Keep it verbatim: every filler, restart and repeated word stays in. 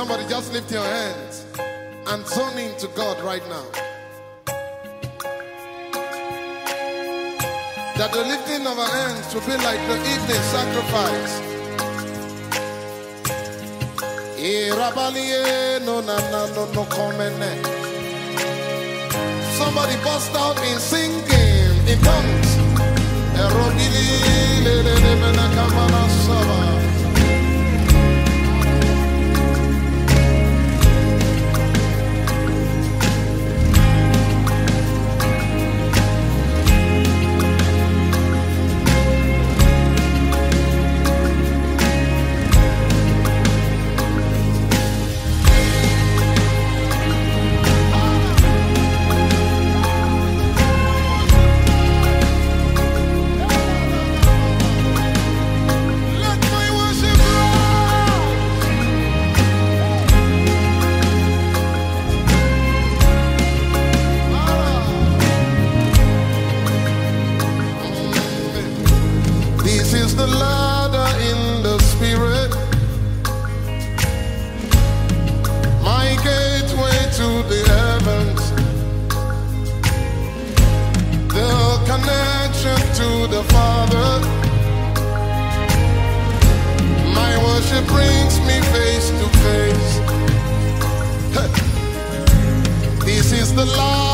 Somebody just lift your hands and turn into God right now. That the lifting of our hands will be like the evening sacrifice. Somebody bust out in singing in tongues. The Lord